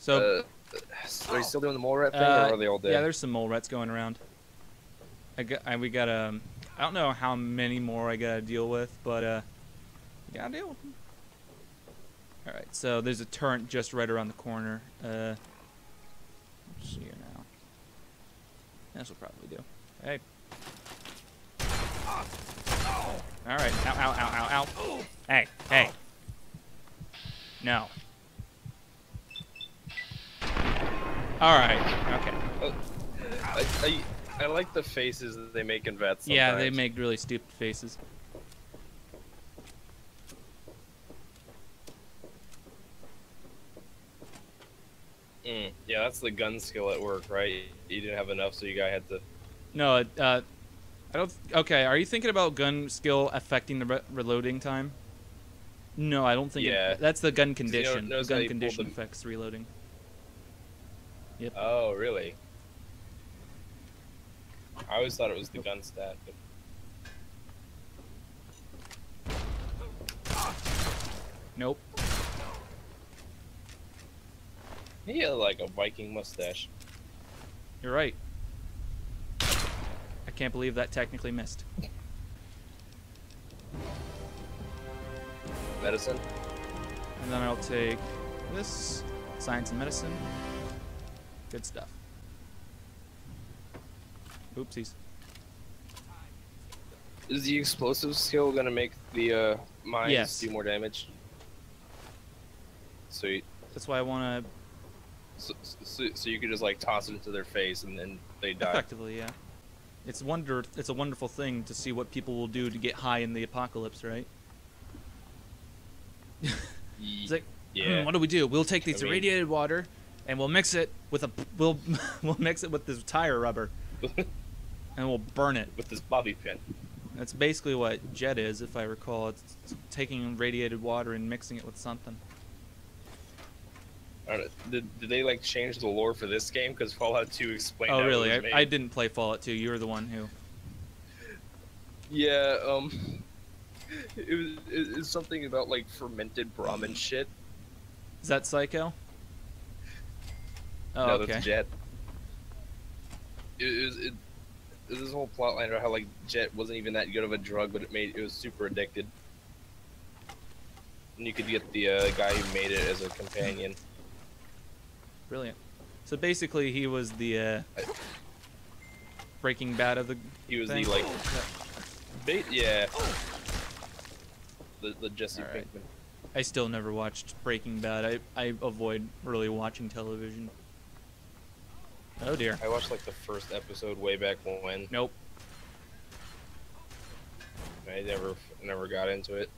So are you still doing the mole rat thing, or are they all dead? Yeah, there's some mole rats going around. We got I don't know how many more I gotta deal with, but we gotta deal with them. All right, so there's a turret just right around the corner. Let's see here now. This will probably do. Hey. All right. Ow, ow, ow, ow, ow. Hey, hey. No. All right. Okay. I like the faces that they make in vets. Sometimes. Yeah, they make really stupid faces. Yeah, that's the gun skill at work, right? You didn't have enough, so you guy had to. No, I don't. Okay, are you thinking about gun skill affecting the reloading time? No, I don't think. Yeah. That's the gun condition. You know, gun condition affects reloading. Yep. Oh, really? I always thought it was the gun stat. But... Nope. He had like a Viking mustache. You're right. I can't believe that technically missed. Medicine. And then I'll take this. Science and medicine. Good stuff. Oopsies. Is the explosive skill gonna make the mines do more damage? Sweet. That's why I wanna... So you could just like toss it into their face and then they die. Effectively, yeah. It's a wonderful thing to see what people will do to get high in the apocalypse, right? It's like, yeah. What do? We'll take these irradiated water and we'll mix it with a we'll mix it with this tire rubber, and we'll burn it with this bobby pin. That's basically what Jet is, if I recall. It's taking radiated water and mixing it with something. Did they like change the lore for this game? Because Fallout 2 explained. Oh really? I didn't play Fallout 2. You were the one who. Yeah, it was something about like fermented Brahmin shit. Is that Psycho? Oh, no, okay. That's Jet. It was this whole plotline about how like Jet wasn't even that good of a drug, but it was super addicted. And you could get the guy who made it as a companion. Brilliant. So basically, he was the Breaking Bad of the. He was thing. The like. Yeah. The Jesse Pinkman. Right. I still never watched Breaking Bad. I avoid really watching television. Oh dear. I watched like the first episode way back when. Nope. I never got into it.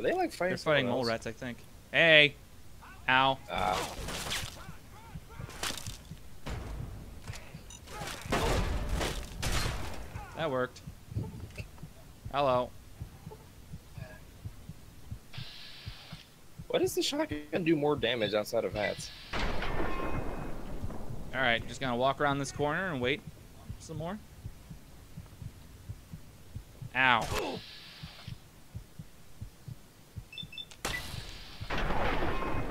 Are they like fighting? They're fighting mole rats, I think. Hey, ow! That worked. Hello. Why does the shotgun do more damage outside of hats? All right, just gonna walk around this corner and wait some more. Ow!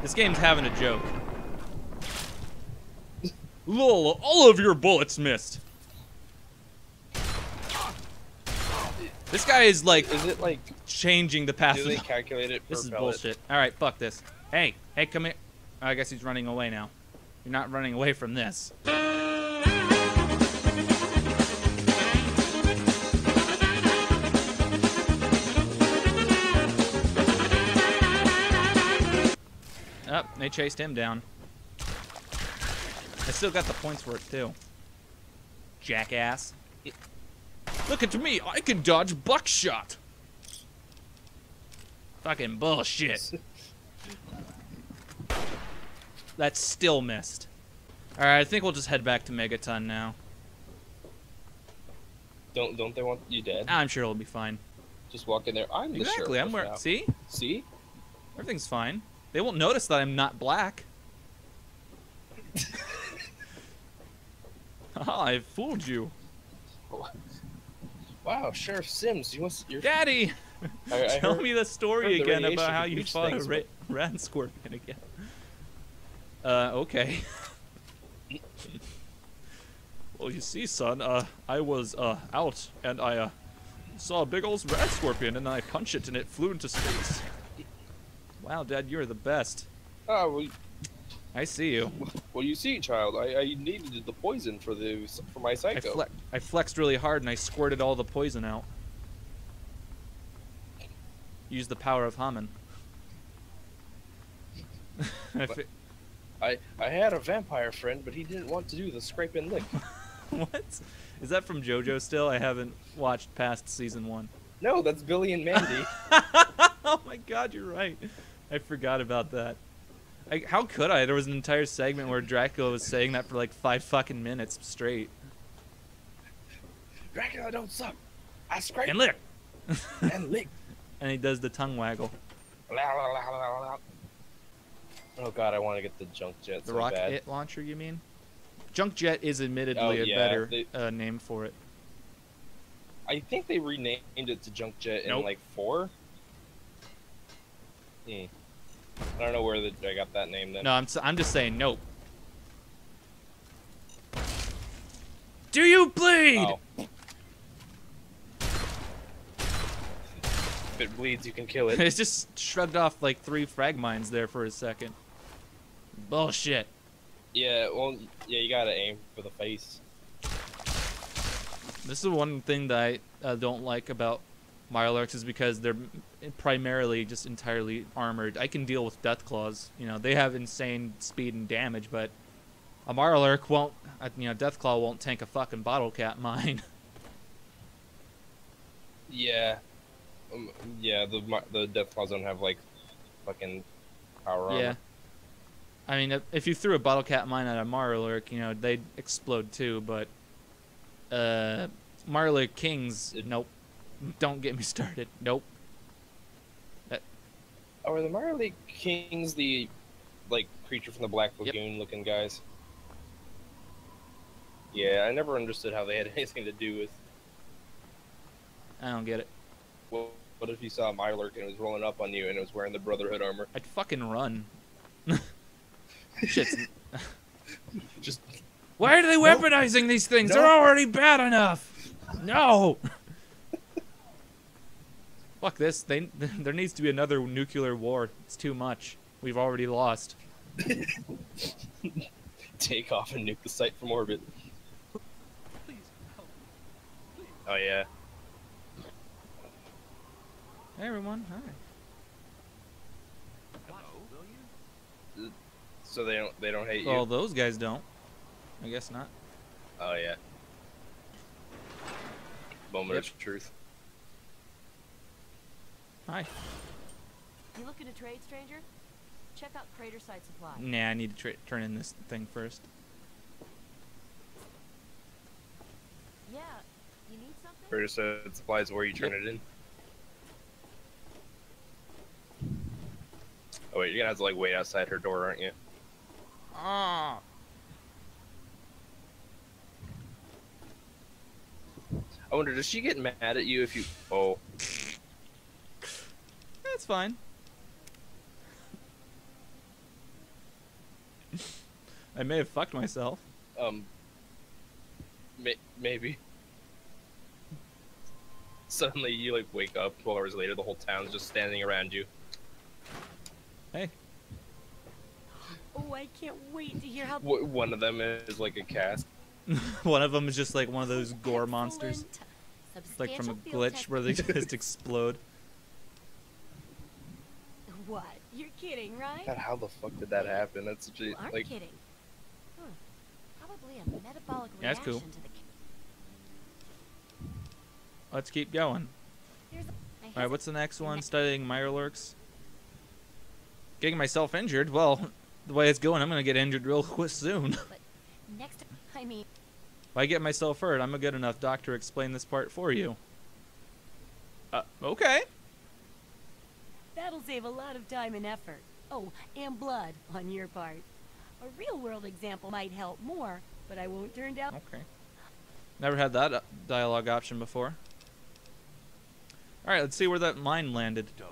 This game's having a joke. Lol, all of your bullets missed. This guy is like, changing the path. Do they calculate it per pellet? This is bullshit. All right, fuck this. Hey, hey, come here. Oh, I guess he's running away now. You're not running away from this. Oh, they chased him down. I still got the points for it, too. Jackass. Look at me, I can dodge buckshot. Fucking bullshit. That's still missed. Alright, I think we'll just head back to Megaton now. Don't they want you dead? I'm sure it'll be fine. Just walk in there. I'm exactly, I'm where. See? See? Everything's fine. They won't notice that I'm not black. I fooled you. Wow, Sheriff Sims, you want your daddy? Tell me the story again about how you fought a Rat Scorpion again. Okay. Well, you see, son, I was, out, and I, saw a big old rat scorpion, and I punched it, and it flew into space. Wow, Dad, you're the best. Oh, well, I see you. Well, you see, child, I needed the poison for my psycho. I flexed really hard, and I squirted all the poison out. Use the power of Haman. I had a vampire friend, but he didn't want to do the scrape and lick. What? Is that from JoJo still? I haven't watched past season 1. No, that's Billy and Mandy. Oh my god, you're right. I forgot about that. How could I? There was an entire segment where Dracula was saying that for like 5 fucking minutes straight. Dracula don't suck. I scrape and lick. And lick. And he does the tongue waggle. Oh god, I want to get the junk jet. The so rocket bad. Launcher, you mean? Junk jet is admittedly a better name for it. I think they renamed it to junk jet in like 4. Hmm. I don't know where I got that name then. No, I'm just saying nope. Do you bleed? Oh. If it bleeds, you can kill it. It's just shrugged off like 3 frag mines there for a second. Bullshit. Yeah, well, yeah, you gotta aim for the face. This is one thing that I don't like about Mirelurks is because they're primarily just entirely armored. I can deal with Deathclaws. You know, they have insane speed and damage, but a Mirelurk won't, you know, Deathclaw won't tank a fucking bottle cap mine. Yeah. Yeah, the Deathclaws don't have like fucking power armor. Yeah, I mean if you threw a bottle cap mine at a Mirelurk, you know they'd explode too. But Mirelurk Kings, nope. Don't get me started. Nope. Are the Mirelurk Kings the like creature from the Black Lagoon looking guys? Yeah, I never understood how they had anything to do with. I don't get it. Well, what if you saw a Mirelurk and it was rolling up on you and it was wearing the Brotherhood armor? I'd fucking run. Shit. Just. Why are they weaponizing these things? They're already bad enough. No. Fuck this. There needs to be another nuclear war. It's too much. We've already lost. Take off and nuke the site from orbit. Please help. Please. Oh yeah. Hey everyone, hi. Hello. So they don't hate you? Well, those guys don't. I guess not. Oh yeah. Moment of truth. Hi. You looking to trade, stranger? Check out Crater Site Supply. Nah, I need to turn in this thing first. Yeah, you need something? Crater Site Supply is where you turn it in. Oh wait, you're gonna have to like wait outside her door, aren't you? Ah. I wonder, does she get mad at you if you? Oh. That's fine. I may have fucked myself. Maybe. Suddenly, you like wake up 12 hours later. The whole town's just standing around you. Hey. Oh, I can't wait to hear how. One of them is like a cast. One of them is just like one of those gore monsters, like from a glitch where they just explode. What? You're kidding, right? God, how the fuck did that happen? That's such a, you aren't like. Kidding. Huh. Probably a metabolic reaction that's cool. To the. Let's keep going. All right, what's the next one? Studying Mirelurks. Getting myself injured. Well, the way it's going, I'm gonna get injured real quick soon. But next, I mean, if I get myself hurt, I'm a good enough doctor to explain this part for you. Okay. That'll save a lot of time and effort. Oh, and blood on your part. A real-world example might help more, but I won't turn down. Okay. Never had that dialogue option before. All right, let's see where that mine landed. Don't.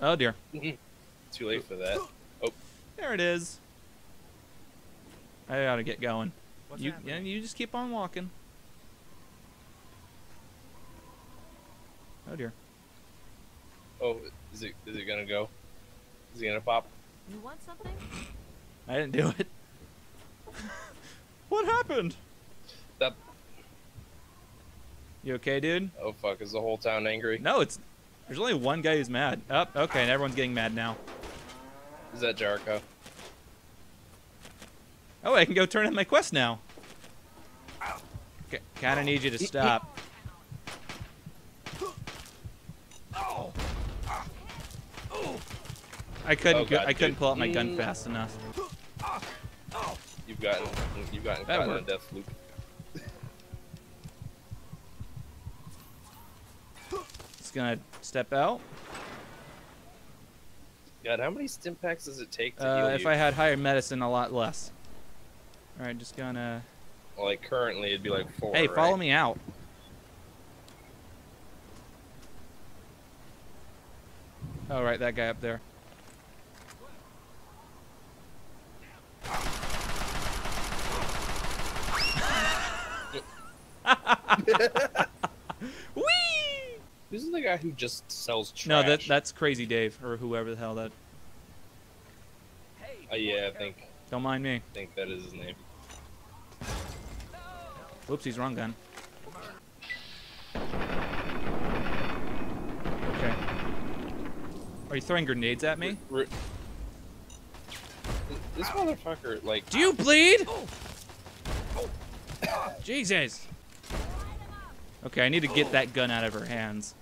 Oh dear. Too late for that. Oh. There it is. I ought to get going. What's happening? You just keep on walking. Oh dear. Oh, is it gonna go? Is it gonna pop? You want something? I didn't do it. What happened? That. You okay, dude? Oh fuck! Is the whole town angry? No, it's. There's only one guy who's mad. Oh, okay, and everyone's getting mad now. Is that Jericho? Oh, I can go turn in my quest now. Kind of need you to stop. I couldn't pull out my gun fast enough. You've gotten caught in a death loop. Just gonna step out. God, how many stim packs does it take to heal you? If I had higher medicine, a lot less. All right, just gonna. Well, like currently, it'd be like 4. Hey, right? Follow me out. Oh, right, that guy up there. Whee! This is the guy who just sells trash. No, that's Crazy Dave or whoever the hell that. Yeah, I think. Don't mind me. I think that is his name. Oopsies, wrong gun. Okay. Are you throwing grenades at me? This motherfucker, like. Do you bleed? Jesus. Okay, I need to get that gun out of her hands.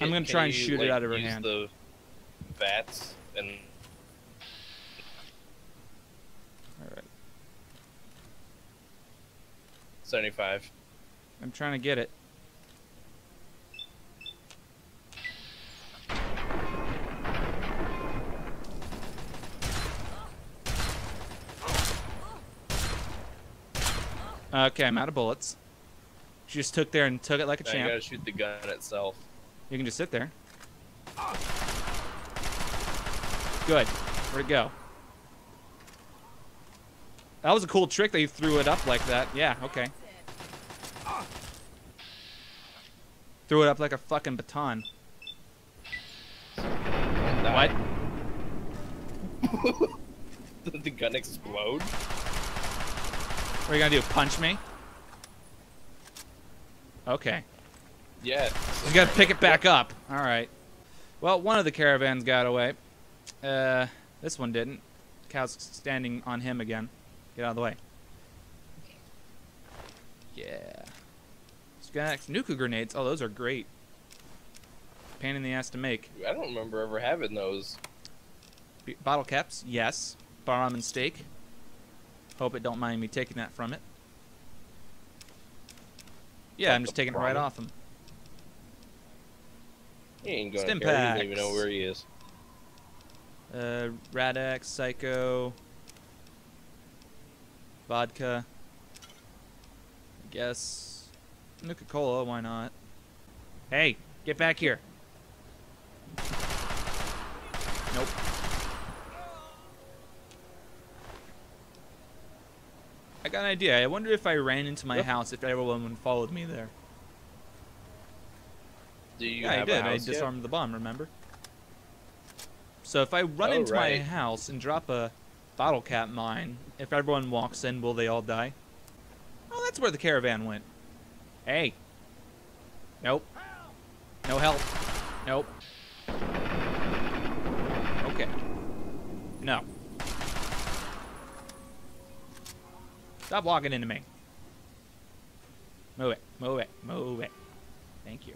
I'm gonna try and shoot it out of her hand. The bats and. All right. 75. I'm trying to get it. Okay, I'm out of bullets. She just took there and took it like a champ. You gotta shoot the gun itself. You can just sit there. Good. Where'd it go? That was a cool trick that you threw it up like that. Yeah, okay. Threw it up like a fucking baton. What? Did the gun explode? What are you gonna do? Punch me? Okay. Yeah. You gotta pick it back up. All right. Well, one of the caravans got away. This one didn't. Cow's standing on him again. Get out of the way. Yeah. Just got Nuka grenades. Oh, those are great. Pain in the ass to make. I don't remember ever having those. Bottle caps, yes. Bar and steak. Hope it don't mind me taking that from it. Yeah, I'm just taking it right off him. He ain't going to care. He doesn't even know where he is. Rad X, Psycho, vodka. I guess Nuka Cola. Why not? Hey, get back here. Nope. I got an idea. I wonder if I ran into my house, if everyone followed me there. Do you have a house? Yeah, I did. I disarmed the bomb, remember? So if I run into my house and drop a bottle cap mine, if everyone walks in, will they all die? Oh, that's where the caravan went. Hey. Nope. No help. Nope. Okay. No. Stop walking into me. Move it. Move it. Move it. Thank you.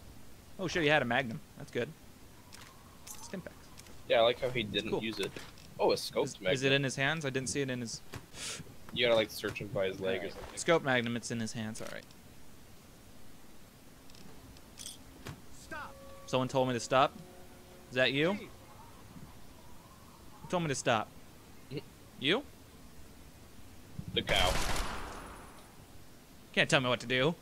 Oh, sure, you had a magnum. That's good. Stimpaks. Yeah, I like how he didn't use it. Oh, a scope magnum. Is it in his hands? I didn't see it in his... You gotta, like, search him by his leg or something. Scope magnum, it's in his hands. All right. Stop. Someone told me to stop. Is that you? Who told me to stop? You? The cow. Can't tell me what to do.